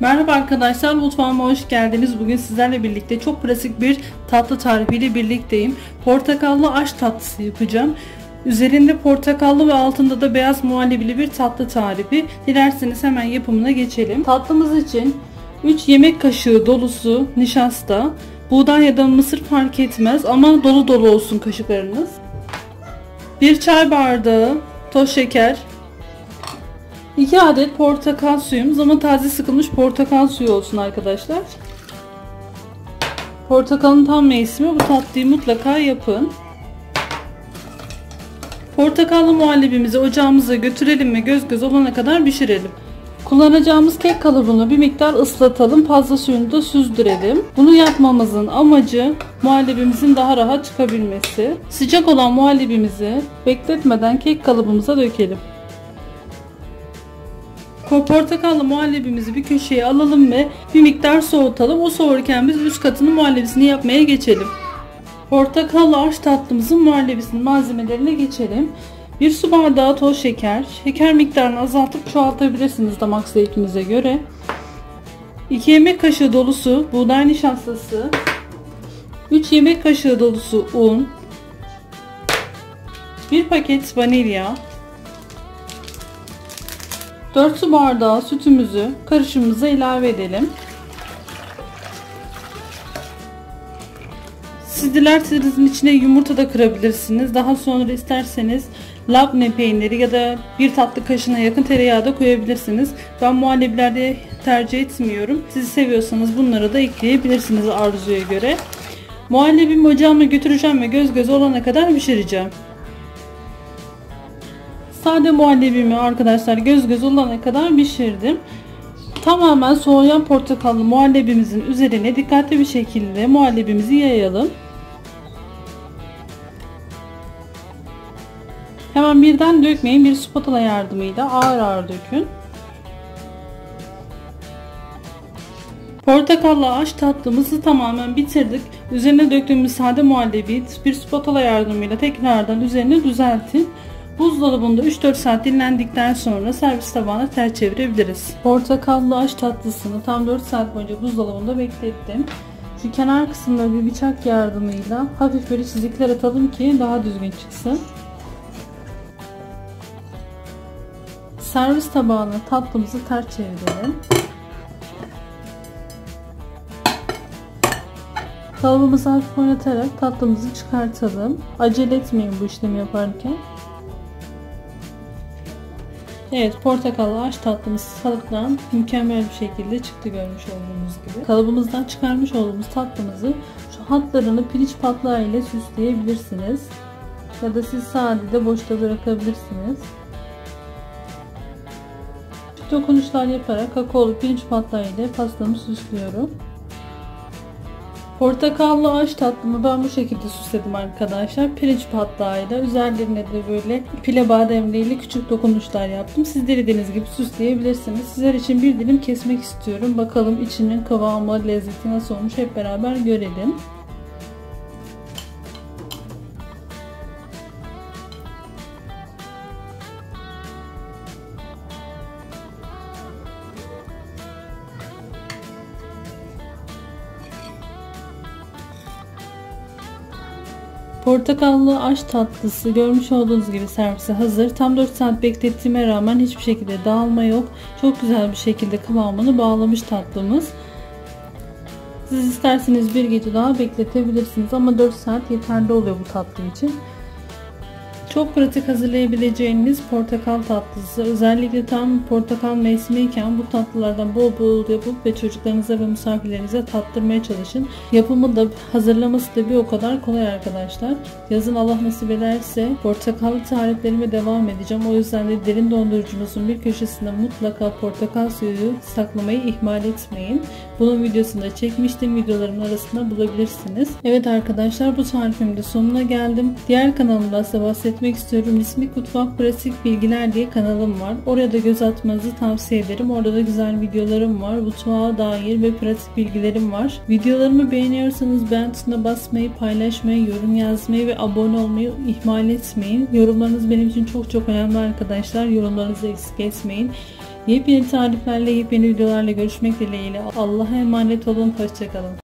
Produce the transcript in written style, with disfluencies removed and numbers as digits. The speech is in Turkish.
Merhaba arkadaşlar, mutfağıma hoş geldiniz. Bugün sizlerle birlikte çok pratik bir tatlı tarifiyle birlikteyim. Portakallı aşk tatlısı yapacağım. Üzerinde portakallı ve altında da beyaz muhallebili bir tatlı tarifi. Dilerseniz hemen yapımına geçelim. Tatlımız için 3 yemek kaşığı dolusu nişasta, buğday ya da mısır fark etmez ama dolu dolu olsun kaşıklarınız. 1 çay bardağı toz şeker, 2 adet portakal suyumuz ama taze sıkılmış portakal suyu olsun arkadaşlar. Portakalın tam mevsimi, bu tatlıyı mutlaka yapın. Portakallı muhallebimizi ocağımıza götürelim ve göz göz olana kadar pişirelim. Kullanacağımız kek kalıbını bir miktar ıslatalım, fazla suyunu da süzdürelim. Bunu yapmamızın amacı muhallebimizin daha rahat çıkabilmesi. Sıcak olan muhallebimizi bekletmeden kek kalıbımıza dökelim. Portakallı muhallebimizi bir köşeye alalım ve bir miktar soğutalım. O soğurken biz üst katının muhallebisini yapmaya geçelim. Portakallı aşk tatlımızın muhallebisinin malzemelerine geçelim. 1 su bardağı toz şeker. Şeker miktarını azaltıp çoğaltabilirsiniz damak zevkinize göre. 2 yemek kaşığı dolusu buğday nişastası, 3 yemek kaşığı dolusu un, 1 paket vanilya, 4 su bardağı sütümüzü karışımımıza ilave edelim. Siz dilerseniz içine yumurta da kırabilirsiniz. Daha sonra isterseniz labne peyniri ya da bir tatlı kaşığına yakın tereyağı da koyabilirsiniz. Ben muhallebilerde tercih etmiyorum. Sizi seviyorsanız bunları da ekleyebilirsiniz arzuya göre. Muhallebimi ocağıma götüreceğim ve göz göz olana kadar pişireceğim. Sade muhallebimi arkadaşlar göz göz olana kadar pişirdim. Tamamen soğuyan portakallı muhallebimizin üzerine dikkatli bir şekilde muhallebimizi yayalım. Hemen birden dökmeyin, bir spatula yardımıyla ağır ağır dökün. Portakallı aşk tatlımızı tamamen bitirdik. Üzerine döktüğümüz sade muhallebi bir spatula yardımıyla tekrardan üzerine düzeltin. Buzdolabında 3-4 saat dinlendikten sonra servis tabağına ters çevirebiliriz. Portakallı aşk tatlısını tam 4 saat boyunca buzdolabında beklettim. Şu kenar kısımda bir bıçak yardımıyla hafif böyle çizikler atalım ki daha düzgün çıksın. Servis tabağına tatlımızı ters çevirelim. Tavamızı hafif oynatarak tatlımızı çıkartalım. Acele etmeyin bu işlemi yaparken. Evet, portakallı aşk tatlımız salıktan mükemmel bir şekilde çıktı görmüş olduğunuz gibi. Kalıbımızdan çıkarmış olduğumuz tatlımızı şu hatlarını pirinç patlağı ile süsleyebilirsiniz. Ya da siz sade de boşta bırakabilirsiniz. Küçük dokunuşlar yaparak kakaolu pirinç patlağı ile pastamı süslüyorum. Portakallı aşk tatlımı ben bu şekilde süsledim arkadaşlar. Pirinç patlağıyla, üzerlerine de böyle pile bademliğiyle küçük dokunuşlar yaptım. Siz dilediğiniz gibi süsleyebilirsiniz. Sizler için bir dilim kesmek istiyorum. Bakalım içinin kıvamı, lezzeti nasıl olmuş, hep beraber görelim. Portakallı aşk tatlısı görmüş olduğunuz gibi servise hazır. Tam 4 saat beklettiğime rağmen hiçbir şekilde dağılma yok. Çok güzel bir şekilde kıvamını bağlamış tatlımız. Siz isterseniz bir gece daha bekletebilirsiniz ama 4 saat yeterli oluyor bu tatlı için. Çok pratik hazırlayabileceğiniz portakal tatlısı. Özellikle tam portakal mevsimiyken bu tatlılardan bol bol yapıp ve çocuklarınıza ve misafirlerinize tattırmaya çalışın. Yapımı da hazırlaması da bir o kadar kolay arkadaşlar. Yazın Allah nasip ederse portakallı tariflerime devam edeceğim. O yüzden de derin dondurucunuzun bir köşesinde mutlaka portakal suyu saklamayı ihmal etmeyin. Bunun videosunu da çekmiştim. Videolarımın arasında bulabilirsiniz. Evet arkadaşlar, bu tarifimin de sonuna geldim. Diğer kanalımda size bahsetmek istiyorum. İsmi Mutfak Pratik Bilgiler diye kanalım var. Oraya da göz atmanızı tavsiye ederim. Orada da güzel videolarım var. Mutfağa dair ve pratik bilgilerim var. Videolarımı beğeniyorsanız beğen tuşuna basmayı, paylaşmayı, yorum yazmayı ve abone olmayı ihmal etmeyin. Yorumlarınız benim için çok çok önemli arkadaşlar. Yorumlarınızı eksik etmeyin. Yepyeni tariflerle, yepyeni videolarla görüşmek dileğiyle. Allah'a emanet olun. Hoşçakalın.